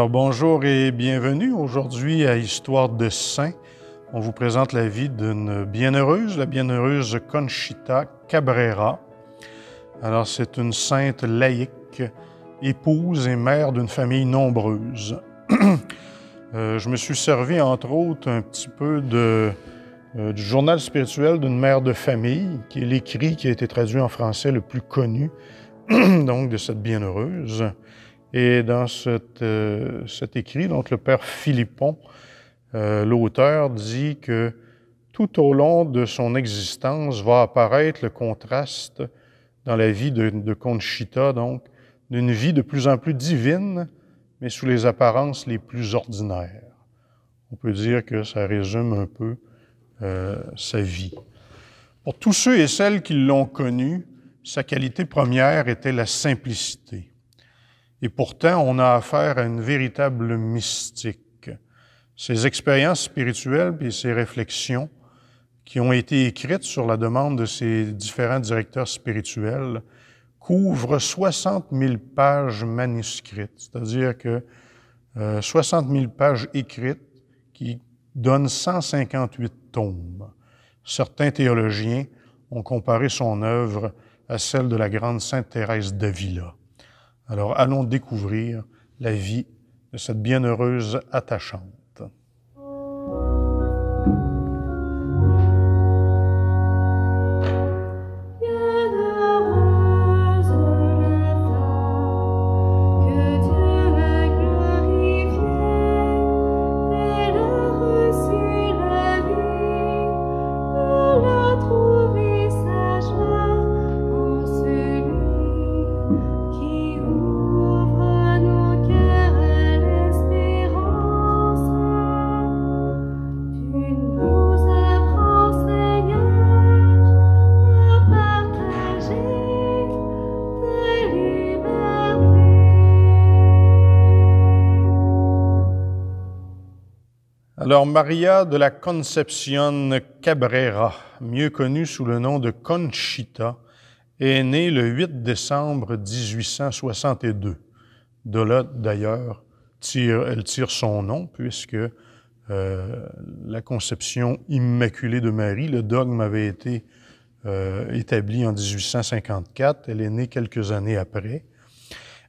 Alors bonjour et bienvenue. Aujourd'hui à Histoire de Saint, on vous présente la vie d'une bienheureuse, la bienheureuse Conchita Cabrera. Alors c'est une sainte laïque, épouse et mère d'une famille nombreuse. Je me suis servi entre autres un petit peu du journal spirituel d'une mère de famille, qui est l'écrit qui a été traduit en français le plus connu, donc de cette bienheureuse. Et dans cet écrit, donc le père Philippon, l'auteur dit que tout au long de son existence va apparaître le contraste dans la vie de Conchita, donc d'une vie de plus en plus divine, mais sous les apparences les plus ordinaires. On peut dire que ça résume un peu sa vie. Pour tous ceux et celles qui l'ont connue, sa qualité première était la simplicité. Et pourtant, on a affaire à une véritable mystique. Ces expériences spirituelles et ces réflexions qui ont été écrites sur la demande de ces différents directeurs spirituels couvrent 60 000 pages manuscrites, c'est-à-dire que 60 000 pages écrites qui donnent 158 tomes. Certains théologiens ont comparé son œuvre à celle de la grande sainte Thérèse d'Avila. Alors, allons découvrir la vie de cette bienheureuse attachante. Alors, Maria de la Concepción Cabrera, mieux connue sous le nom de Conchita, est née le 8 décembre 1862. De là, d'ailleurs, elle tire son nom, puisque la conception immaculée de Marie, le dogme avait été établi en 1854. Elle est née quelques années après.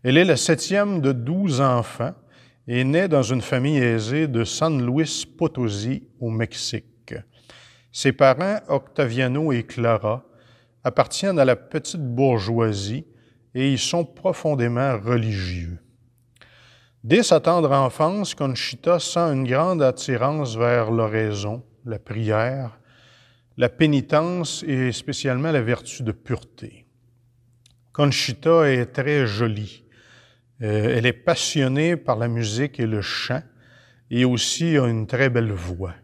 Elle est la septième de 12 enfants. Est née dans une famille aisée de San Luis Potosí, au Mexique. Ses parents, Octaviano et Clara, appartiennent à la petite bourgeoisie et y sont profondément religieux. Dès sa tendre enfance, Conchita sent une grande attirance vers l'oraison, la prière, la pénitence et spécialement la vertu de pureté. Conchita est très jolie. Elle est passionnée par la musique et le chant, et aussi a une très belle voix.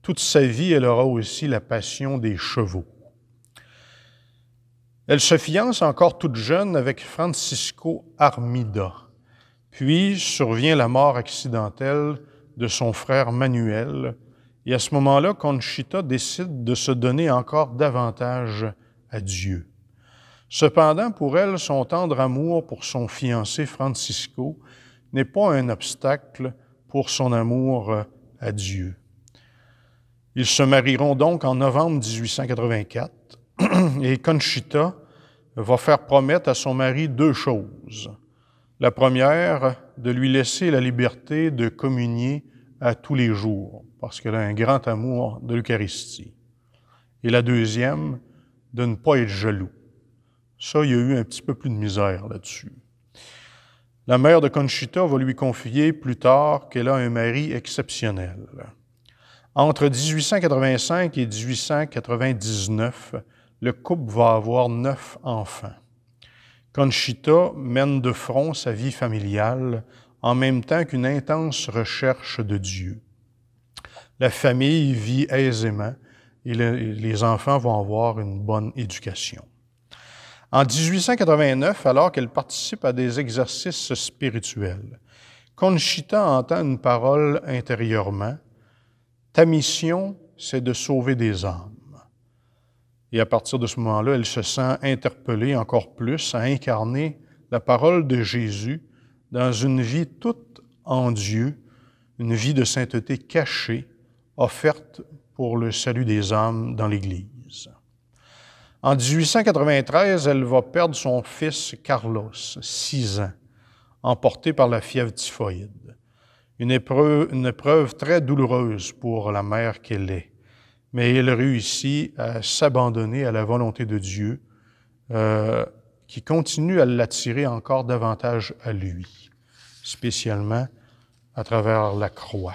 Toute sa vie, elle aura aussi la passion des chevaux. Elle se fiance encore toute jeune avec Francisco Armida. Puis survient la mort accidentelle de son frère Manuel, et à ce moment-là, Conchita décide de se donner encore davantage à Dieu. Cependant, pour elle, son tendre amour pour son fiancé Francisco n'est pas un obstacle pour son amour à Dieu. Ils se marieront donc en novembre 1884 et Conchita va faire promettre à son mari deux choses. La première, de lui laisser la liberté de communier à tous les jours, parce qu'elle a un grand amour de l'Eucharistie. Et la deuxième, de ne pas être jaloux. Ça, il y a eu un petit peu plus de misère là-dessus. La mère de Conchita va lui confier plus tard qu'elle a un mari exceptionnel. Entre 1885 et 1899, le couple va avoir 9 enfants. Conchita mène de front sa vie familiale en même temps qu'une intense recherche de Dieu. La famille vit aisément et les enfants vont avoir une bonne éducation. En 1889, alors qu'elle participe à des exercices spirituels, Conchita entend une parole intérieurement. « Ta mission, c'est de sauver des âmes. » Et à partir de ce moment-là, elle se sent interpellée encore plus à incarner la parole de Jésus dans une vie toute en Dieu, une vie de sainteté cachée, offerte pour le salut des âmes dans l'Église. En 1893, elle va perdre son fils Carlos, 6 ans, emporté par la fièvre typhoïde. Une épreuve très douloureuse pour la mère qu'elle est, mais elle réussit à s'abandonner à la volonté de Dieu, qui continue à l'attirer encore davantage à lui, spécialement à travers la croix.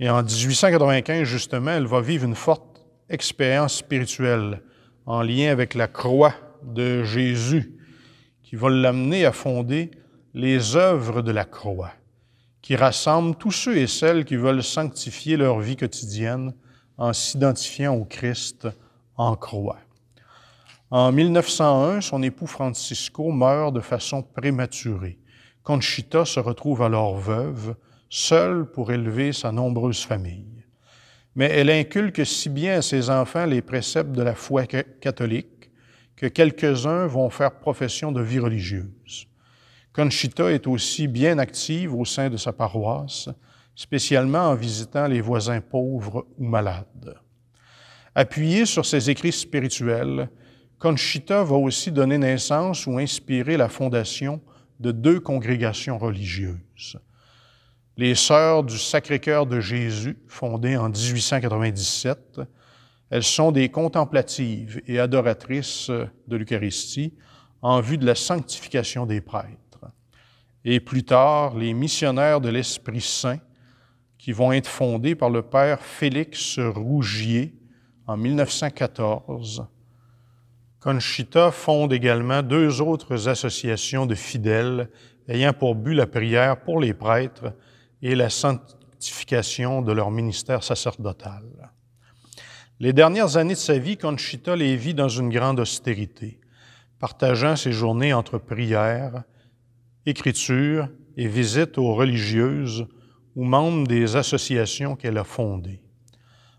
Et en 1895, justement, elle va vivre une forte expérience spirituelle en lien avec la croix de Jésus, qui va l'amener à fonder les œuvres de la croix, qui rassemblent tous ceux et celles qui veulent sanctifier leur vie quotidienne en s'identifiant au Christ en croix. En 1901, son époux Francisco meurt de façon prématurée. Conchita se retrouve alors veuve, seule pour élever sa nombreuse famille. Mais elle inculque si bien à ses enfants les préceptes de la foi catholique que quelques-uns vont faire profession de vie religieuse. Conchita est aussi bien active au sein de sa paroisse, spécialement en visitant les voisins pauvres ou malades. Appuyée sur ses écrits spirituels, Conchita va aussi donner naissance ou inspirer la fondation de 2 congrégations religieuses. Les Sœurs du Sacré-Cœur de Jésus, fondées en 1897, elles sont des contemplatives et adoratrices de l'Eucharistie en vue de la sanctification des prêtres. Et plus tard, les missionnaires de l'Esprit Saint, qui vont être fondés par le père Félix Rougier en 1914. Conchita fonde également 2 autres associations de fidèles ayant pour but la prière pour les prêtres et la sanctification de leur ministère sacerdotal. Les dernières années de sa vie, Conchita les vit dans une grande austérité, partageant ses journées entre prière, écriture et visite aux religieuses ou membres des associations qu'elle a fondées.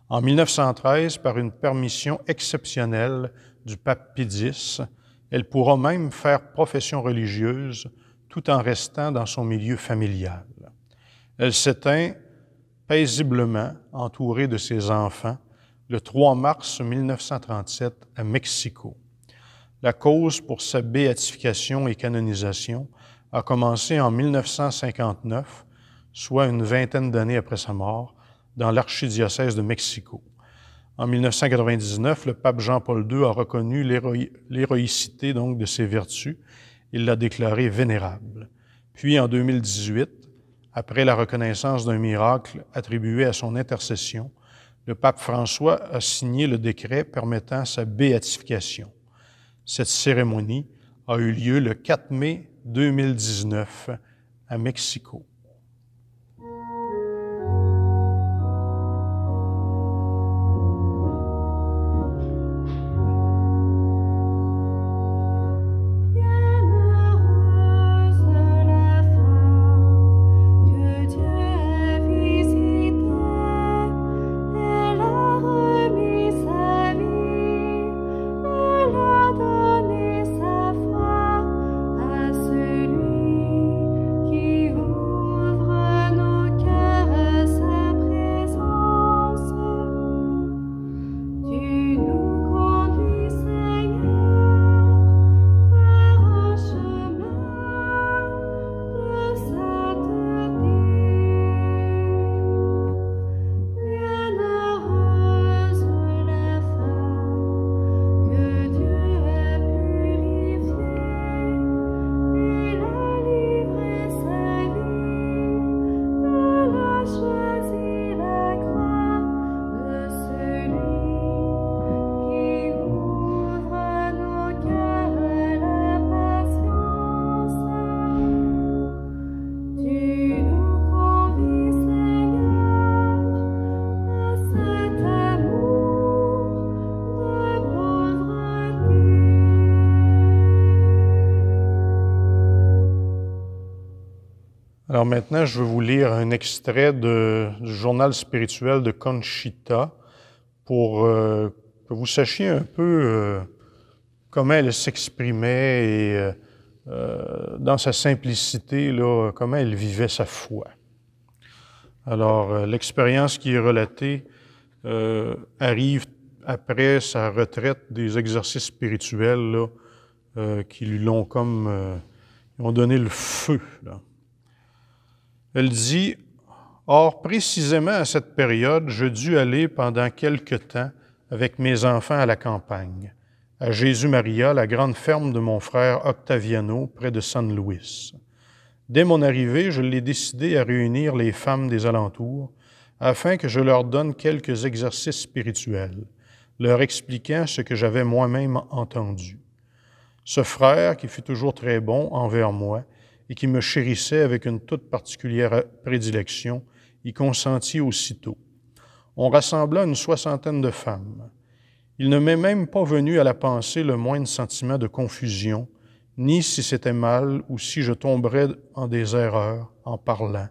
En 1913, par une permission exceptionnelle du pape Pie X, elle pourra même faire profession religieuse tout en restant dans son milieu familial. Elle s'éteint paisiblement, entourée de ses enfants, le 3 mars 1937 à Mexico. La cause pour sa béatification et canonisation a commencé en 1959, soit une vingtaine d'années après sa mort, dans l'archidiocèse de Mexico. En 1999, le pape Jean-Paul II a reconnu l'héroïcité donc de ses vertus et l'a déclarée vénérable. Puis en 2018, après la reconnaissance d'un miracle attribué à son intercession, le pape François a signé le décret permettant sa béatification. Cette cérémonie a eu lieu le 4 mai 2019 à Mexico. Alors maintenant, je vais vous lire un extrait du journal spirituel de Conchita pour que vous sachiez un peu comment elle s'exprimait et dans sa simplicité, là, comment elle vivait sa foi. Alors, l'expérience qui est relatée arrive après sa retraite des exercices spirituels là, qui lui l'ont comme... ont donné le feu. Là. Elle dit, « Or, précisément à cette période, je dus aller pendant quelque temps avec mes enfants à la campagne, à Jésus-Maria, la grande ferme de mon frère Octaviano, près de San Luis. Dès mon arrivée, je l'ai décidé à réunir les femmes des alentours afin que je leur donne quelques exercices spirituels, leur expliquant ce que j'avais moi-même entendu. Ce frère, qui fut toujours très bon envers moi et qui me chérissait avec une toute particulière prédilection, y consentit aussitôt. On rassembla une soixantaine de femmes. Il ne m'est même pas venu à la pensée le moindre sentiment de confusion, ni si c'était mal ou si je tomberais en des erreurs en parlant,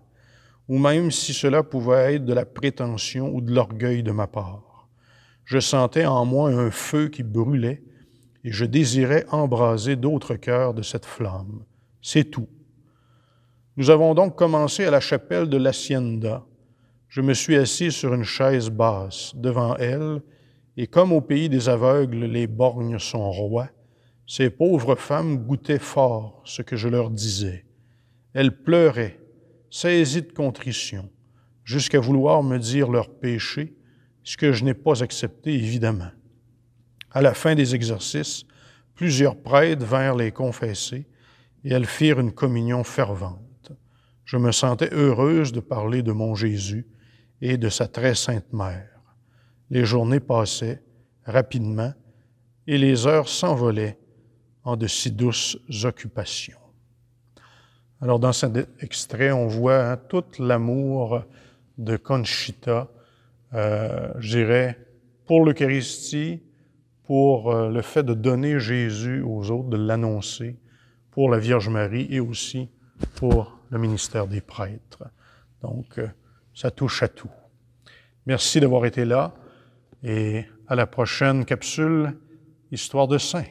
ou même si cela pouvait être de la prétention ou de l'orgueil de ma part. Je sentais en moi un feu qui brûlait, et je désirais embraser d'autres cœurs de cette flamme. C'est tout. Nous avons donc commencé à la chapelle de l'Hacienda. Je me suis assis sur une chaise basse devant elle, et comme au pays des aveugles, les borgnes sont rois, ces pauvres femmes goûtaient fort ce que je leur disais. Elles pleuraient, saisies de contrition, jusqu'à vouloir me dire leur péché, ce que je n'ai pas accepté évidemment. À la fin des exercices, plusieurs prêtres vinrent les confesser et elles firent une communion fervente. Je me sentais heureuse de parler de mon Jésus et de sa très sainte mère. Les journées passaient rapidement et les heures s'envolaient en de si douces occupations. » Alors, dans cet extrait, on voit hein, tout l'amour de Conchita, je dirais, pour l'Eucharistie, pour le fait de donner Jésus aux autres, de l'annoncer, pour la Vierge Marie et aussi pour le ministère des prêtres. Donc, ça touche à tout. Merci d'avoir été là et à la prochaine capsule « Histoire de saints ».